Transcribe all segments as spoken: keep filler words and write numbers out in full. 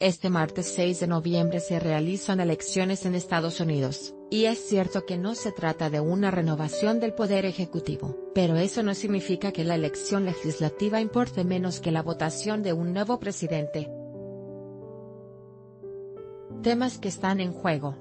Este martes seis de noviembre se realizan elecciones en Estados Unidos, y es cierto que no se trata de una renovación del poder ejecutivo, pero eso no significa que la elección legislativa importe menos que la votación de un nuevo presidente. Temas que están en juego.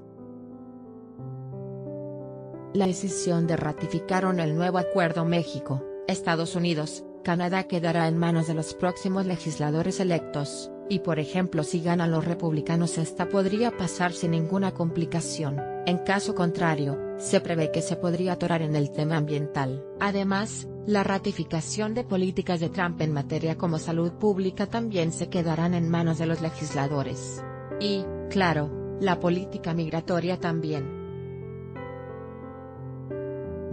La decisión de ratificar o no el nuevo acuerdo México, Estados Unidos, Canadá quedará en manos de los próximos legisladores electos. Y por ejemplo, si ganan los republicanos, esta podría pasar sin ninguna complicación. En caso contrario, se prevé que se podría atorar en el tema ambiental. Además, la ratificación de políticas de Trump en materia como salud pública también se quedarán en manos de los legisladores. Y, claro, la política migratoria también.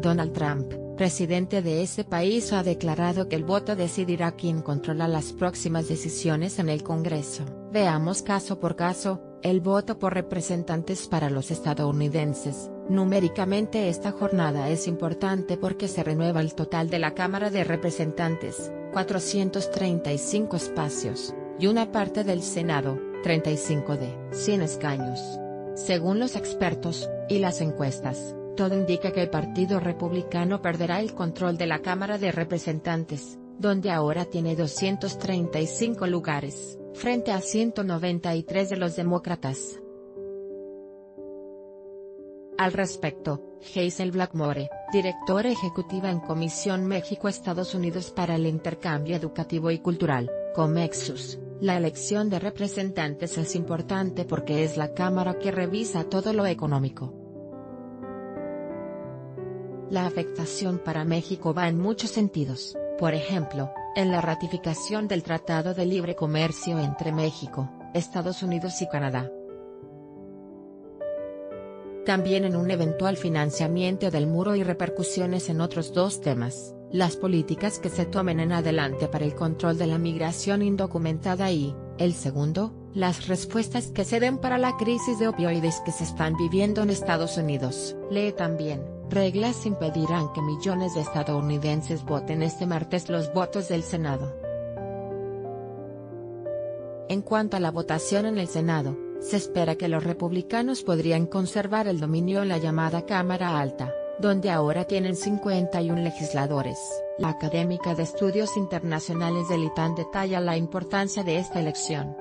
Donald Trump, presidente de ese país, ha declarado que el voto decidirá quién controla las próximas decisiones en el Congreso. Veamos caso por caso, el voto por representantes para los estadounidenses. Numéricamente esta jornada es importante porque se renueva el total de la Cámara de Representantes, cuatrocientos treinta y cinco espacios, y una parte del Senado, treinta y cinco de cien escaños. Según los expertos, y las encuestas, todo indica que el Partido Republicano perderá el control de la Cámara de Representantes, donde ahora tiene doscientos treinta y cinco lugares, frente a ciento noventa y tres de los demócratas. Al respecto, Hazel Blackmore, directora ejecutiva en Comisión México-Estados Unidos para el Intercambio Educativo y Cultural, Comexus, la elección de representantes es importante porque es la Cámara que revisa todo lo económico. La afectación para México va en muchos sentidos, por ejemplo, en la ratificación del Tratado de Libre Comercio entre México, Estados Unidos y Canadá. También en un eventual financiamiento del muro y repercusiones en otros dos temas, las políticas que se tomen en adelante para el control de la migración indocumentada y, el segundo, las respuestas que se den para la crisis de opioides que se están viviendo en Estados Unidos. Lee también. Reglas impedirán que millones de estadounidenses voten este martes los votos del Senado. En cuanto a la votación en el Senado, se espera que los republicanos podrían conservar el dominio en la llamada Cámara Alta, donde ahora tienen cincuenta y uno legisladores. La académica de Estudios Internacionales del I T A M detalla la importancia de esta elección.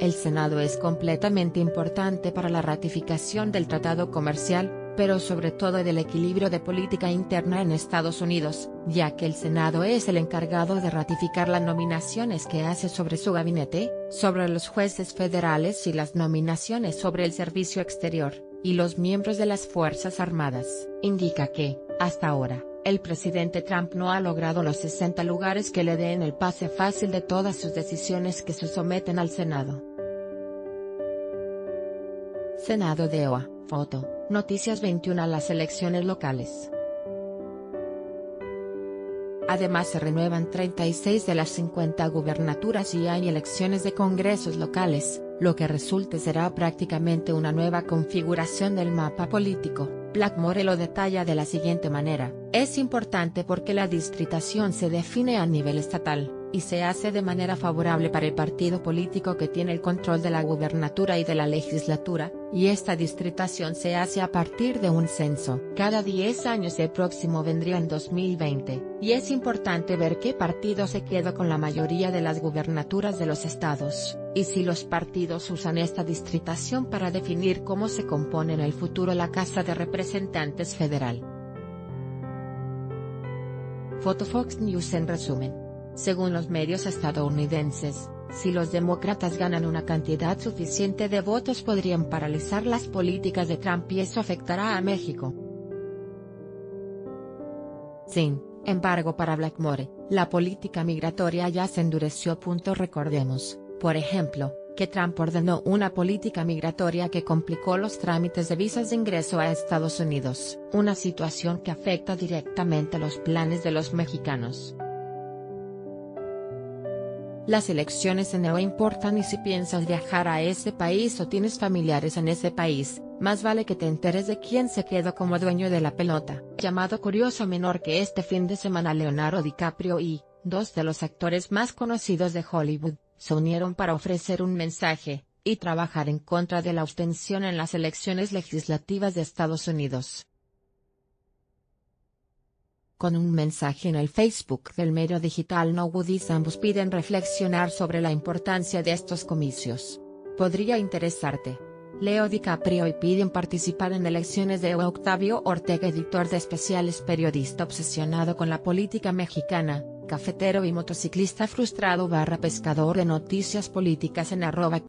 El Senado es completamente importante para la ratificación del tratado comercial, pero sobre todo del equilibrio de política interna en Estados Unidos, ya que el Senado es el encargado de ratificar las nominaciones que hace sobre su gabinete, sobre los jueces federales y las nominaciones sobre el servicio exterior, y los miembros de las Fuerzas Armadas. Indica que, hasta ahora, el presidente Trump no ha logrado los sesenta lugares que le den el pase fácil de todas sus decisiones que se someten al Senado. Senado de E U A, foto, Noticias veintiuno. Las elecciones locales. Además se renuevan treinta y seis de las cincuenta gubernaturas y hay elecciones de congresos locales, lo que resulte será prácticamente una nueva configuración del mapa político. Blackmore lo detalla de la siguiente manera: es importante porque la distritación se define a nivel estatal, y se hace de manera favorable para el partido político que tiene el control de la gubernatura y de la legislatura, y esta distritación se hace a partir de un censo. Cada diez años, el próximo vendría en dos mil veinte, y es importante ver qué partido se queda con la mayoría de las gubernaturas de los estados, y si los partidos usan esta distritación para definir cómo se compone en el futuro la Casa de Representantes Federal. Foto Fox News en resumen. Según los medios estadounidenses, si los demócratas ganan una cantidad suficiente de votos podrían paralizar las políticas de Trump y eso afectará a México. Sin embargo, para Blackmore, la política migratoria ya se endureció. Recordemos, por ejemplo, que Trump ordenó una política migratoria que complicó los trámites de visas de ingreso a Estados Unidos, una situación que afecta directamente los planes de los mexicanos. Las elecciones en E U A importan y si piensas viajar a ese país o tienes familiares en ese país, más vale que te enteres de quién se quedó como dueño de la pelota. Llamado curioso menor que este fin de semana Leonardo DiCaprio y, dos de los actores más conocidos de Hollywood, se unieron para ofrecer un mensaje, y trabajar en contra de la abstención en las elecciones legislativas de Estados Unidos. Con un mensaje en el Facebook del medio digital NoWoodies, ambos piden reflexionar sobre la importancia de estos comicios. Podría interesarte. Leo DiCaprio y piden participar en elecciones de E U A. Octavio Ortega, editor de especiales, periodista obsesionado con la política mexicana, cafetero y motociclista frustrado barra pescador de noticias políticas en arroba